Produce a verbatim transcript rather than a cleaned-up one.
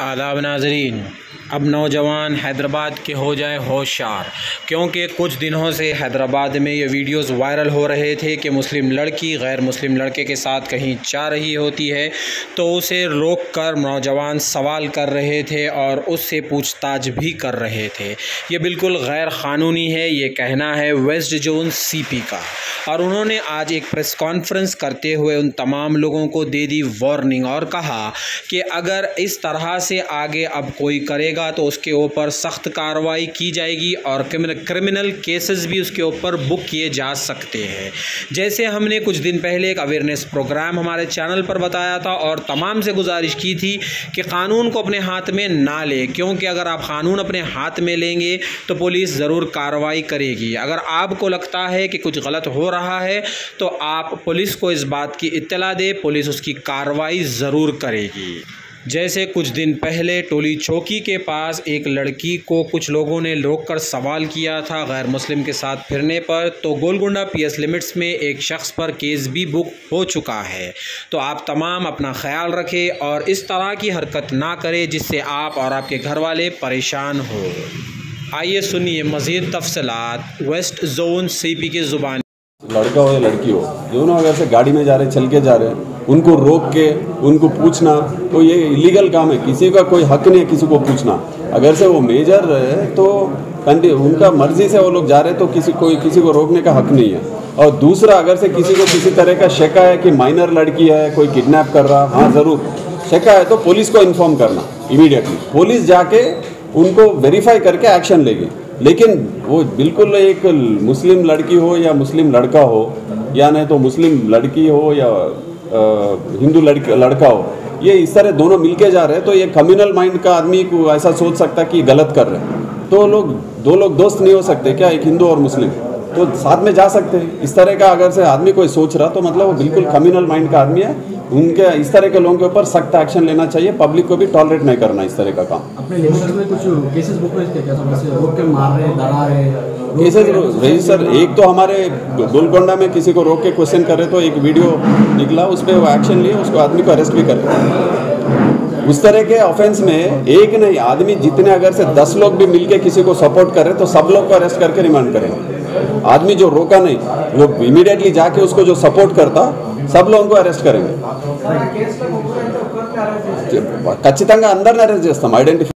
आदाब नाजरीन, अब नौजवान हैदराबाद के हो जाए होशियार, क्योंकि कुछ दिनों से हैदराबाद में ये वीडियोस वायरल हो रहे थे कि मुस्लिम लड़की गैर मुस्लिम लड़के के साथ कहीं जा रही होती है तो उसे रोककर नौजवान सवाल कर रहे थे और उससे पूछताछ भी कर रहे थे। ये बिल्कुल गैर क़ानूनी है, ये कहना है वेस्ट जोन सीपी का। और उन्होंने आज एक प्रेस कॉन्फ्रेंस करते हुए उन तमाम लोगों को दे दी वार्निंग और कहा कि अगर इस तरह से आगे अब कोई करेगा तो उसके ऊपर सख्त कार्रवाई की जाएगी और क्रिमिनल केसेस भी उसके ऊपर बुक किए जा सकते हैं। जैसे हमने कुछ दिन पहले एक अवेयरनेस प्रोग्राम हमारे चैनल पर बताया था और तमाम से गुजारिश की थी कि कानून को अपने हाथ में ना ले, क्योंकि अगर आप कानून अपने हाथ में लेंगे तो पुलिस ज़रूर कार्रवाई करेगी। अगर आपको लगता है कि कुछ गलत हो रहा है तो आप पुलिस को इस बात की इत्तला दें, पुलिस उसकी कार्रवाई ज़रूर करेगी। जैसे कुछ दिन पहले टोली चौकी के पास एक लड़की को कुछ लोगों ने रोककर सवाल किया था गैर मुस्लिम के साथ फिरने पर, तो गोलकोंडा पीएस लिमिट्स में एक शख्स पर केस भी बुक हो चुका है। तो आप तमाम अपना ख्याल रखें और इस तरह की हरकत ना करें जिससे आप और आपके घर वाले परेशान हो। आइए सुनिए मज़ीद तफसलात वेस्ट जोन सीपी की ज़ुबान। लड़का हो या लड़की हो, दोनों अगर से गाड़ी में जा रहे, चल के जा रहे, उनको रोक के उनको पूछना तो ये इलीगल काम है। किसी का कोई हक नहीं है किसी को पूछना। अगर से वो मेजर है तो उनका मर्जी से वो लोग जा रहे तो किसी कोई किसी को रोकने का हक नहीं है। और दूसरा, अगर से किसी को किसी तरह का शक है कि माइनर लड़की है, कोई किडनैप कर रहा, हाँ ज़रूर शक है तो पुलिस को इन्फॉर्म करना इमीडिएटली। पुलिस जाके उनको वेरीफाई करके एक्शन लेगी। लेकिन वो बिल्कुल एक मुस्लिम लड़की हो या मुस्लिम लड़का हो या नहीं तो मुस्लिम लड़की हो या हिंदू लड़का लड़का हो, ये इस तरह दोनों मिलके जा रहे हैं तो ये कम्युनल माइंड का आदमी को ऐसा सोच सकता है कि गलत कर रहे हैं। तो लोग दो लोग दोस्त नहीं हो सकते क्या, एक हिंदू और मुस्लिम तो साथ में जा सकते हैं? इस तरह का अगर से आदमी कोई सोच रहा तो मतलब वो बिल्कुल कम्युनल माइंड का आदमी है। उनके इस तरह के लोगों के ऊपर सख्त एक्शन लेना चाहिए। पब्लिक को भी टॉलरेट नहीं करना इस तरह का काम। अपने में कुछ केसेस बुक केसेस रजिस्टर, एक तो हमारे गोलकोंडा में किसी को रोक के क्वेश्चन कर रहे तो एक वीडियो निकला, उस पर वो एक्शन लिए, उसको आदमी को अरेस्ट भी कर रहे। उस तरह के ऑफेंस में एक नहीं आदमी जितने अगर से दस लोग भी मिलके किसी को सपोर्ट कर रहे तो सब लोग को अरेस्ट करके रिमांड करेंगे। आदमी जो रोका नहीं वो इमीडिएटली जाके उसको जो सपोर्ट करता सब लोगों को अरेस्ट करेंगे। खचित अंदर अरेस्ट।